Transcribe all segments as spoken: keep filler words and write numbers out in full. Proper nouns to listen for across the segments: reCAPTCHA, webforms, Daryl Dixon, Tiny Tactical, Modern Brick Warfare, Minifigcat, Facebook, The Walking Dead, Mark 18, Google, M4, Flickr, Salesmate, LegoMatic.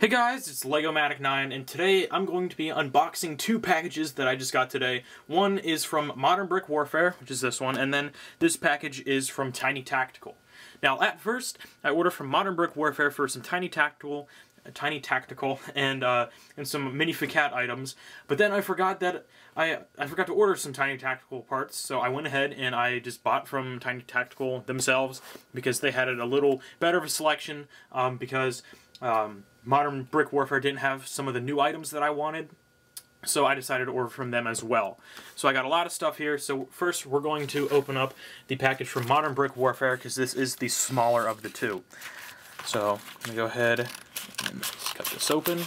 Hey guys, it's LegoMatic nine, and today I'm going to be unboxing two packages that I just got today. One is from Modern Brick Warfare, which is this one, and then this package is from Tiny Tactical. Now, at first, I ordered from Modern Brick Warfare for some Tiny Tactical, uh, Tiny Tactical, and uh, and some Minifigcat items. But then I forgot that I I forgot to order some Tiny Tactical parts, so I went ahead and I just bought from Tiny Tactical themselves because they had it a little better of a selection um, because. Um, Modern Brick Warfare didn't have some of the new items that I wanted, so I decided to order from them as well. So I got a lot of stuff here. So first we're going to open up the package from Modern Brick Warfare because this is the smaller of the two. So I'm going to go ahead and cut this open.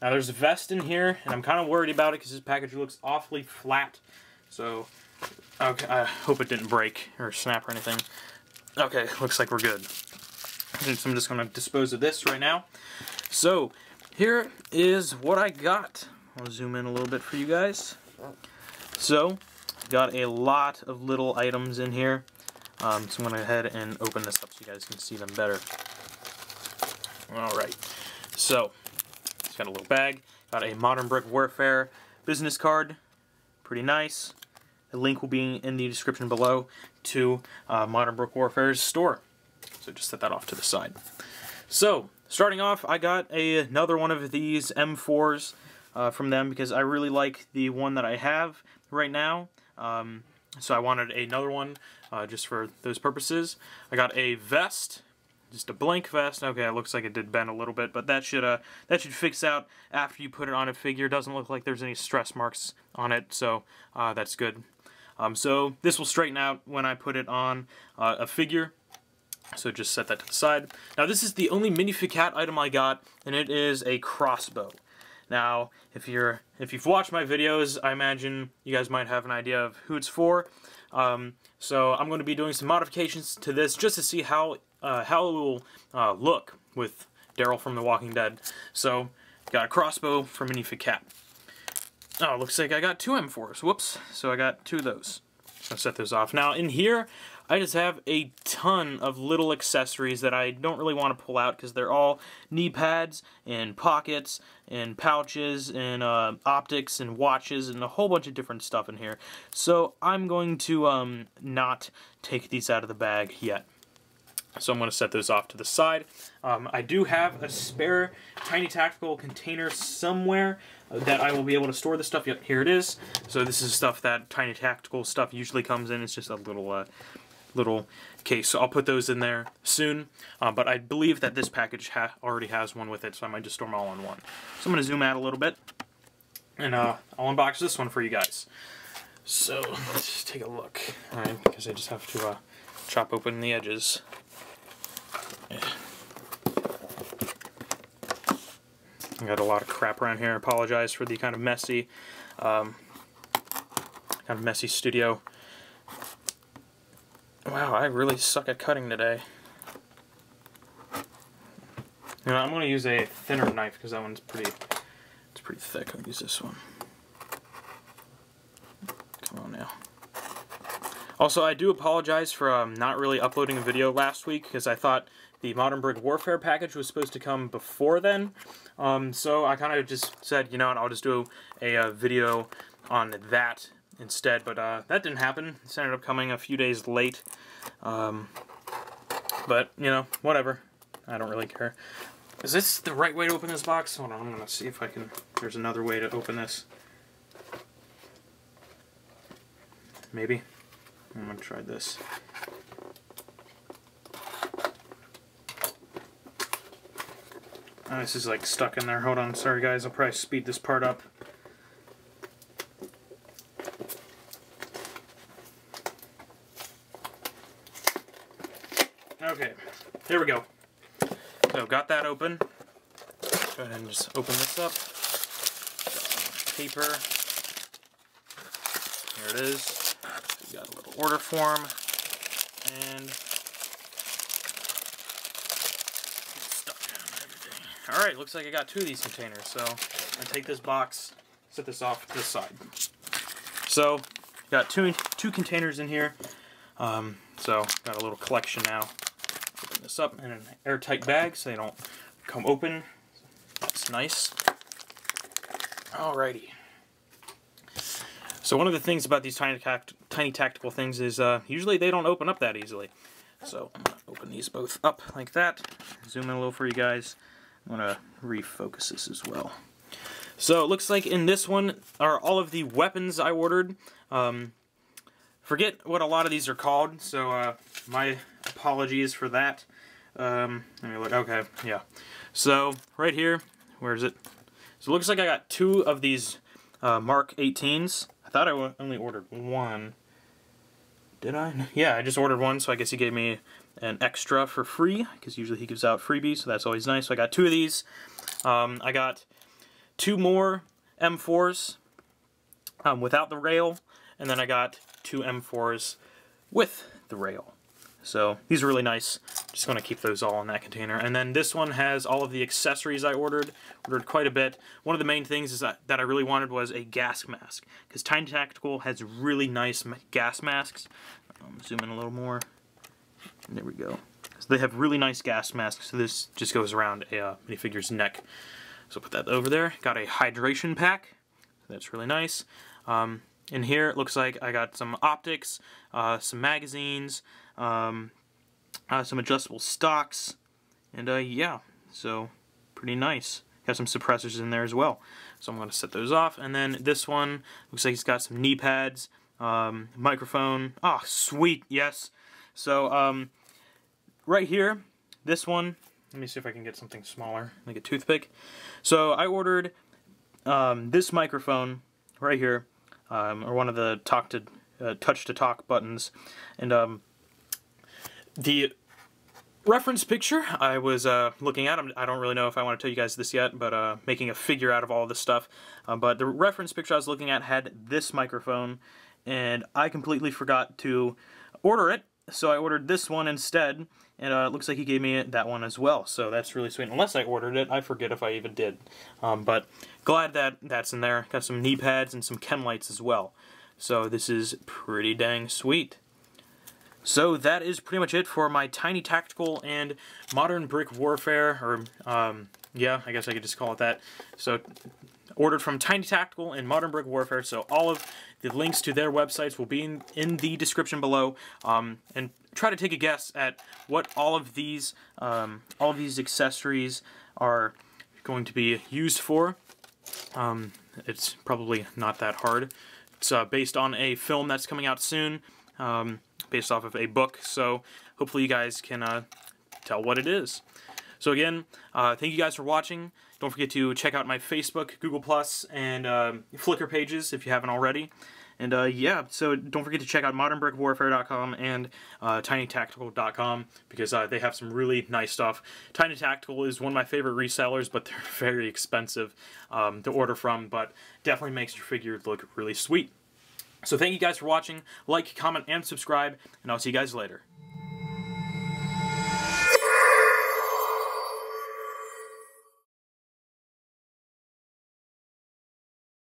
Now there's a vest in here, and I'm kind of worried about it because this package looks awfully flat. So okay, I hope it didn't break or snap or anything. Okay, looks like we're good. So I'm just going to dispose of this right now. So here is what I got. I'll zoom in a little bit for you guys. So got a lot of little items in here. Um, so I'm going to go ahead and open this up so you guys can see them better. All right. So it's got a little bag. Got a Modern Brick Warfare business card. Pretty nice. The link will be in the description below to uh, Modern Brick Warfare's store. So just set that off to the side. So, starting off, I got a, another one of these M fours uh, from them because I really like the one that I have right now. Um, so I wanted another one uh, just for those purposes. I got a vest, just a blank vest. Okay, it looks like it did bend a little bit, but that should uh, that should fix out after you put it on a figure. Doesn't look like there's any stress marks on it, so uh, that's good. Um, so this will straighten out when I put it on uh, a figure. So just set that to the side. Now this is the only Minifigcat item I got, and it is a crossbow. Now, if you're if you've watched my videos, I imagine you guys might have an idea of who it's for. Um, so I'm going to be doing some modifications to this just to see how uh, how it will uh, look with Daryl from The Walking Dead. So got a crossbow from Minifigcat. Oh, looks like I got two M fours. Whoops. So I got two of those. So set those off. Now in here, I just have a ton of little accessories that I don't really want to pull out because they're all knee pads and pockets and pouches and uh, optics and watches and a whole bunch of different stuff in here. So I'm going to um, not take these out of the bag yet. So I'm going to set those off to the side. Um, I do have a spare Tiny Tactical container somewhere that I will be able to store this stuff. Yep, here it is. So this is stuff that Tiny Tactical stuff usually comes in. It's just a little uh, little case. So I'll put those in there soon. Uh, but I believe that this package ha already has one with it, so I might just store them all in one. So I'm going to zoom out a little bit, and uh, I'll unbox this one for you guys. So let's take a look. All right, because I just have to uh, chop open the edges. I got a lot of crap around here. I apologize for the kind of messy, um, kind of messy studio. Wow, I really suck at cutting today. You know, I'm going to use a thinner knife because that one's pretty, it's pretty thick. I'll use this one. Come on now. Also, I do apologize for um, not really uploading a video last week because I thought the Modern Brick Warfare package was supposed to come before then. Um, so I kind of just said, you know what, I'll just do a, a video on that instead. But uh, that didn't happen. It ended up coming a few days late. Um, but, you know, whatever. I don't really care. Is this the right way to open this box? Hold on, I'm going to see if I can... There's another way to open this. Maybe. I'm going to try this. Oh, this is like stuck in there. Hold on. Sorry, guys. I'll probably speed this part up. Okay. There we go. So, got that open. Go ahead and just open this up. Paper. Here it is. We got a little order form and stuff down everything. All right, looks like I got two of these containers, so I'm gonna take this box, set this off to the side. So got two two containers in here. Um, so got a little collection now. Open this up in an airtight bag so they don't come open. That's nice. Alrighty. So one of the things about these tiny, tact tiny tactical things is uh, usually they don't open up that easily. So I'm going to open these both up like that. Zoom in a little for you guys. I'm going to refocus this as well. So it looks like in this one are all of the weapons I ordered. Um, forget what a lot of these are called, so uh, my apologies for that. Um, let me look. Okay, yeah. So right here, where is it? So it looks like I got two of these uh, Mark eighteens. I thought I only ordered one. Did I? Yeah, I just ordered one, so I guess he gave me an extra for free, because usually he gives out freebies, so that's always nice. So I got two of these. Um, I got two more M fours um, without the rail, and then I got two M fours with the rail. So these are really nice. Just going to keep those all in that container. And then this one has all of the accessories I ordered. Ordered quite a bit. One of the main things is that, that I really wanted was a gas mask, because Tiny Tactical has really nice gas masks. Um, zoom in a little more. There we go. So they have really nice gas masks. So this just goes around a uh, minifigure's neck. So put that over there. Got a hydration pack. That's really nice. Um, in here it looks like I got some optics, uh, some magazines, um, uh, some adjustable stocks, and uh, yeah, so pretty nice. Got some suppressors in there as well. So I'm going to set those off. And then this one looks like it's got some knee pads, um, microphone. Ah, sweet, yes. So um, right here, this one. Let me see if I can get something smaller, like a toothpick. So I ordered um, this microphone right here, um, or one of the talk to uh, touch to talk buttons, and um, the reference picture I was uh, looking at. I don't really know if I want to tell you guys this yet, but uh, making a figure out of all this stuff. Uh, but the reference picture I was looking at had this microphone, and I completely forgot to order it. So I ordered this one instead, and uh, it looks like he gave me that one as well. So that's really sweet. Unless I ordered it, I forget if I even did. Um, but glad that that's in there. Got some knee pads and some chem lights as well. So this is pretty dang sweet. So that is pretty much it for my Tiny Tactical and Modern Brick Warfare, or um, yeah, I guess I could just call it that. So ordered from Tiny Tactical and Modern Brick Warfare, so all of the links to their websites will be in, in the description below. Um, and try to take a guess at what all of these, um, all of these accessories are going to be used for. Um, it's probably not that hard. It's uh, based on a film that's coming out soon, um, based off of a book. So hopefully you guys can uh, tell what it is. So again, uh, thank you guys for watching. Don't forget to check out my Facebook, Google Plus, and uh, Flickr pages if you haven't already. And uh, yeah, so don't forget to check out modern brick warfare dot com and uh, tiny tactical dot com, because uh, they have some really nice stuff. Tiny Tactical is one of my favorite resellers, but they're very expensive um, to order from, but definitely makes your figure look really sweet. So thank you guys for watching. Like, comment, and subscribe, and I'll see you guys later.